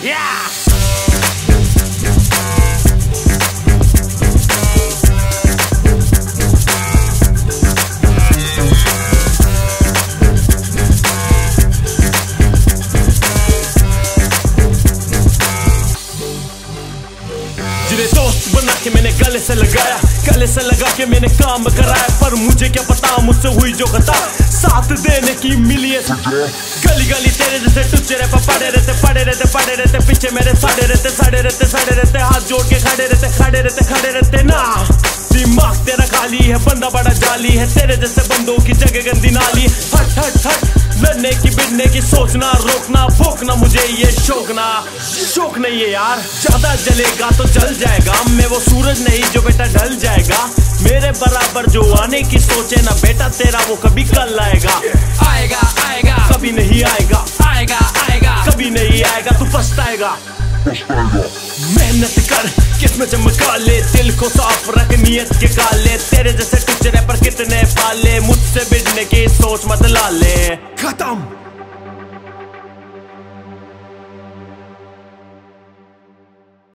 Yeah! बना के मैंने गले से लगाया, गले से लगा के मैंने काम कराया, पर मुझे क्या पता मुझसे हुई जो खता, साथ देने की मिली है गली गली तेरे जैसे टुच्चे रे पड़े रहते पीछे मेरे साड़े रहते हाथ जोड़ के खड़े रहते ना। दिमाग तेरा खाली है, बंदा बड़ा जाली है, तेरे जैसे बंदों की जगह गंदी नाली। हट हट हट लड़ने की बिड़ने की सोचना, रोकना भोंकना मुझे ये शौक नहीं है यार। ज्यादा जलेगा तो जल जाएगा, मैं वो सूरज नहीं जो बेटा ढल जाएगा। मेरे बराबर जो आने की सोचे ना बेटा तेरा वो कभी कल आएगा आएगा आएगा कभी नहीं आएगा आएगा आएगा कभी नहीं आएगा, तू पछताएगा। मेहनत कर किस्मत चमका ले, दिल को साफ रख नियत के काले, तेरे जैसे टुच्चे पर कितने पाले, मुझसे बिड़ने की सोच मत ला ले। खत्म।